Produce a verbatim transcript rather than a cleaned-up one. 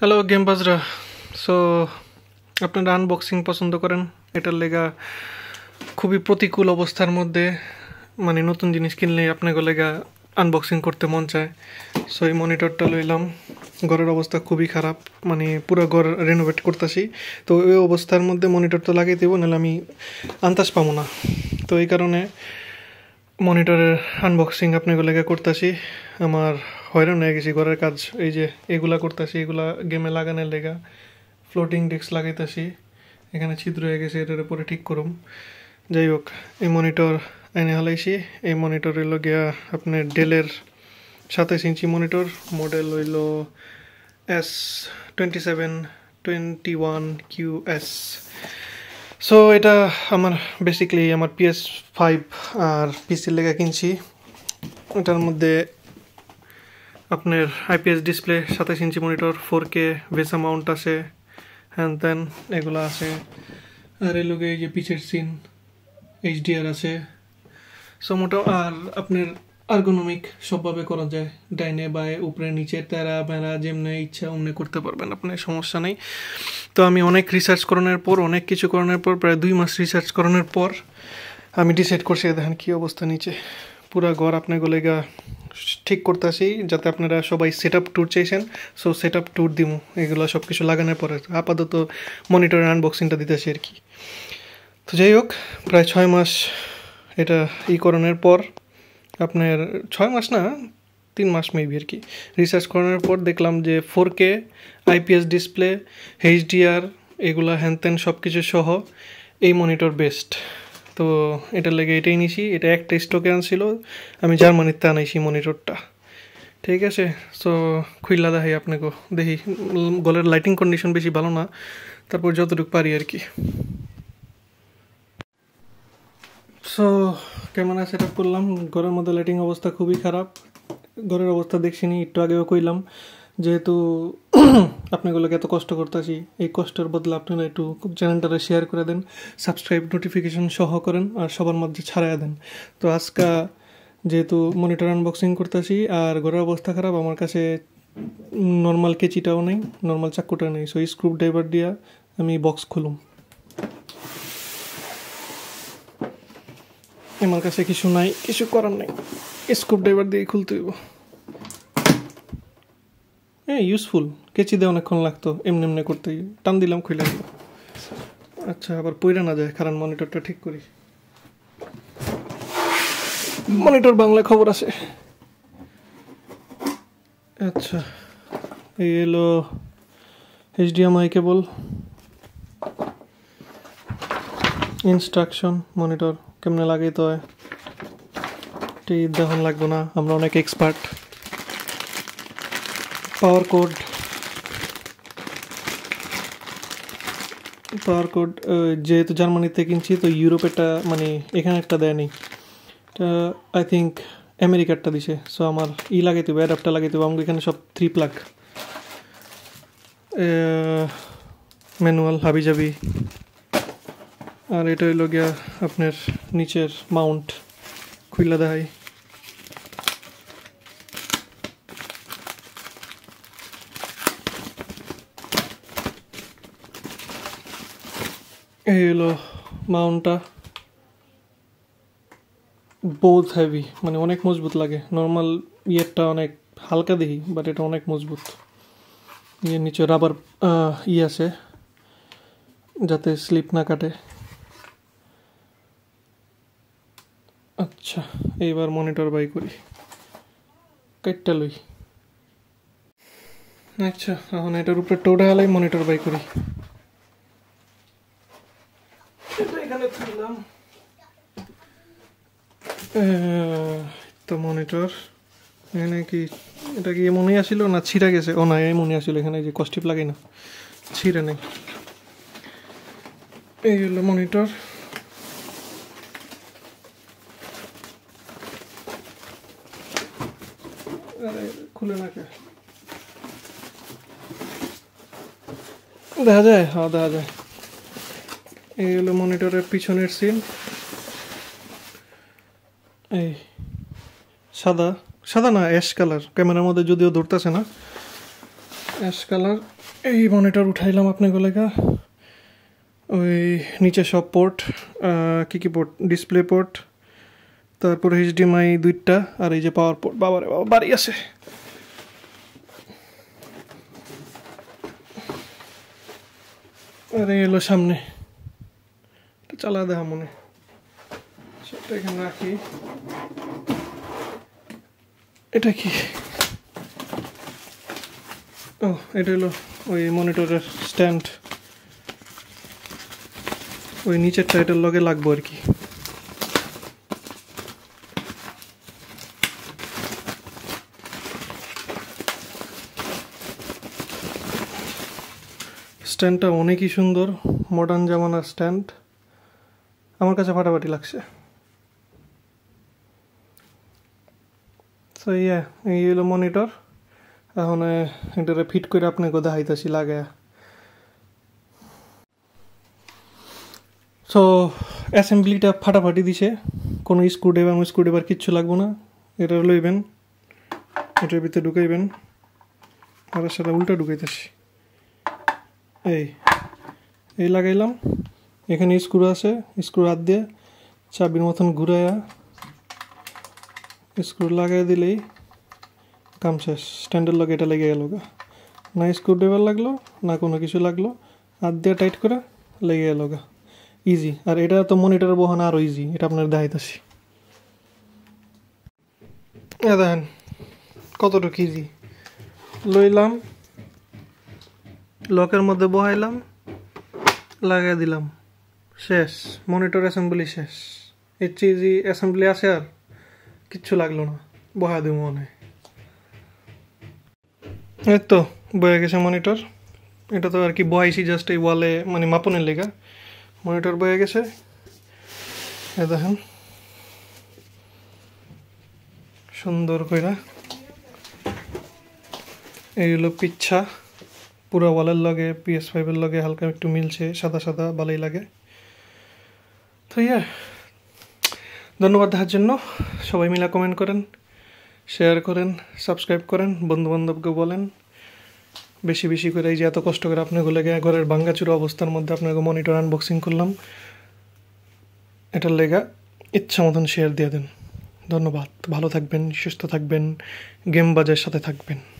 hello গেমবাজরা so আপনারা unboxing পছন্দ করেন এটার লাগা খুবই প্রতিকূল অবস্থার মধ্যে মানে নতুন জিনিস কিনলে আপনাদের লাগা আনবক্সিং করতে মন চায় সো এই মনিটরটা লইলাম ঘরের অবস্থা খুবই খারাপ মানে পুরো ঘর রিনোভেট করতেছি তো এই অবস্থার মধ্যে মনিটর তো লাগাই দেব নালে আমি আন্তাজ পাবো না তো এই কারণে মনিটরের আনবক্সিং আপনাদের লাগা করতেছি আমার হয়রান হয়ে গেছি ঘরের কাজ এই যে এগুলা করতেছি এগুলা গেমে লাগানোর লাগা ফ্লোটিং ডিস্ক লাগাইতেছি এখানে ছিদ্র হয়ে গেছে এটার উপরে ঠিক করুম যাই হোক এই মনিটর এনে হলাইছি এই মনিটর হইল গিয়া আপনার ডেলের সাতাইশ ইঞ্চি মনিটর মডেল হইল S two seven two one Q S so এটা আমার বেসিক্যালি আমার পি এস ফাইভ আর পিসি লাগা কিনছি এটার মধ্যে আপনার আইপিএস ডিসপ্লে সাতাইশ ইঞ্চি monitor four K VESA mount আছে and then এগুলা আছে আর এই লগে এই যে পিচের সিন এইচডিআর আছে সো মোটা আর আপনার আর্গোনমিক সবভাবে করা যায় ডাইনে বায়ে উপরে নিচে তারা মেরা যেমনে ইচ্ছা ওমনে করতে পারবেন আপনার সমস্যা নেই তো আমি অনেক রিসার্চ করানোর পর অনেক কিছু করানোর পর প্রায় দুই মাস রিসার্চ করানোর পর আমি ডিসাইড করছি দেখেন কি অবস্থা নিচে পুরা ঘর আপনার গলেগা ঠিক করতেছি যাতে আপনারা সবাই সেটআপ ট্যুর চাইছেন সো সেটআপ ট্যুর দিমু এগুলা সব কিছু লাগানোর পরে আপাতত মনিটরের আনবক্সিংটা দিতেছি আর কি তো যাই হোক প্রায় ছয় মাস এটা ই করানোর পর আপনার ছয় মাস না তিন মাস মেবি আর কি রিসার্চ করানোর পর দেখলাম যে four K IPS display HDR এগুলা হ্যান ত্যান সব কিছু সহ এই মনিটর বেস্ট তো এটা লেগে এটাই নিছি এটা একটা স্টকে আনছিল আমি জার্মানিতে আনাইছি মনিটরটা ঠিক আছে সো খুইলা দেখাই আপনাকে দেখি গলের লাইটিং কন্ডিশন বেশি ভালো না তারপর যতটুকু পারি আর কি সো ক্যামেরা সেট আপ করলাম ঘরের মধ্যে লাইটিং অবস্থা খুবই খারাপ ঘরের অবস্থা দেখছিনি একটু আগেও কইলাম যেহেতু আপনাদেরকে এত কষ্ট করতেছি এই কষ্টের বদলে আপনারা একটু চ্যানেলটারে শেয়ার করে দেন সাবস্ক্রাইব নোটিফিকেশন সহ করেন আর সবার মধ্যে ছড়ায়া দেন তো আজকে যেহেতু মনিটর আনবক্সিং করতেছি আর ঘরের অবস্থা খারাপ আমার কাছে নরমাল কেচিটাও নেই নরমাল চাকুটা নেই সো স্ক্রু ড্রাইভার দিয়া আমি বক্স খুলুম আমার কাছে কিছু নাই কিছু করার নাই স্ক্রু ড্রাইভার দিয়ে খুলতে হইব হ্যাঁ ইউজফুল কেচি দিয়ে অনেকক্ষণ লাগতো এমনি এমনি করতে টান দিলাম খুলে দিল আচ্ছা আবার পইরা না যায় কারণ মনিটরটা ঠিক করি মনিটর বাংলা খবর আছে আচ্ছা এই হলো এইচডিএমআই কেবল ইনস্ট্রাকশন মনিটর কেমনে লাগাইতে হয় এটি দেখান লাগবো না আমরা অনেক expert power cord power cord যেহেতু জার্মানিতে কিনছি তো ইউরোপেরটা মানে এখানে একটা দেয়নি এটা আই থিঙ্ক আমেরিকারটা দিছে সো আমার ই লাগাইতে হবে অ্যাডাপ্টার লাগাইতে হবে আমাকে এখানে সব থ্রি প্লাগ ম্যানুয়াল হাবি জাবি আর এটা হইল গিয়া আপনার নিচের মাউন্ট খুইলা দেখাই এই হলো মাউন্টটা বহুত হেভি মানে অনেক মজবুত লাগে নর্মাল ইয়েরটা অনেক হালকা দেখি বাট এটা অনেক মজবুত ইয়ের নিচে রাবার ই আছে যাতে স্লিপ না কাটে আচ্ছা এইবার মনিটর বাই করি কাটটা লই আচ্ছা এখন এটার উপরে টোডা হালাই মনিটর বাই করি তো মনিটর এখানে কি এটা কি এমনই আসিল না ছিঁড়া গেছে ও না এমনই আসিল এখানে যে কস্টিপ লাগে না ছিঁড়ে নেই এই হলো মনিটর খুলে না দেখা যায় হ্যাঁ দেখা যায় এই হলো মনিটরের পিছনের সিন এই সাদা সাদা না অ্যাশ কালার ক্যামেরার মধ্যে যদিও ধরতেছে না ऐश कलर ये मॉनिटर उठाइलाम आपने को लेगा और नीचे शॉप पोर्ट की की पोर्ट डिस्प्ले पोर्ट तार पर H D M I दुइट्टा और ये जो पावर पोर्ट बाबा रे बाबा बारिया से अरे ये लो सामने तो चला दे हमने शॉट एक ना की এটা কি ও এটা হলো ওই মনিটরের স্ট্যান্ড ওই নিচের টাইটেল লগে লাগবে আর কি স্ট্যান্ডটা অনেকই সুন্দর মডার্ন জামানার স্ট্যান্ড আমার কাছে ফাটাফাটি লাগছে So yeah, ये लो monitor अहोंने इंटरे fit कोई आपने को दाहित अच्छी लगे So assembly टा फटाफटी दिशे कोनो screwdriver में screwdriver किच्छ लग बोना ये लो इवन ये भी तो डुका इवन और शाला उल्टा डुका था शी ए ये लगे इलाम ये कने screw आसे screw आद दे चाबी नोटन घुराया स्क्रू लगा दिले काम शेष स्टैंडर्ड लगे এটা লেগে গেল না স্ক্রু ড্রাইভার লাগলো না কোনো কিছু লাগলো হাত দিয়ে টাইট করে লেগে গেল ইজি আর এটা তো মনিটর বহন আর ইজি এটা আপনাদের দেখাইতাছি এটা দেখেন কতটুকু ইজি লইলাম লকের মধ্যে বহাইলাম লাগিয়ে দিলাম শেষ মনিটর অ্যাসেম্বলি শেষ এই ইজি অ্যাসেম্বলি আছে আর किच्छु लागलो ना बहा दे मोने ये तो बया कैसे मॉनिटर इटा तो यार की बहाई सी जस्ट ये वाले मनी मापुने लेगा मॉनिटर बया कैसे ये तो हम सुंदर कोई ना ये लो पिच्छा पूरा वाला लगे P S five लगे हल्का एक टू मिल से सादा सादा बाले लगे तो ये ধন্যবাদ দেওয়ার জন্য সবাই মিলে কমেন্ট করেন শেয়ার করেন সাবস্ক্রাইব করেন বন্ধু বান্ধবকে বলেন বেশি বেশি করে এই যে এত কষ্ট করে আপনাদের লাগা ঘরের ভাঙাচুরা অবস্থার মধ্যে আপনাদের মনিটর আনবক্সিং করলাম এটার লাগা ইচ্ছা মতন শেয়ার দিয়ে দেন ধন্যবাদ ভালো থাকবেন সুস্থ থাকবেন গেম বাজার সাথে থাকবেন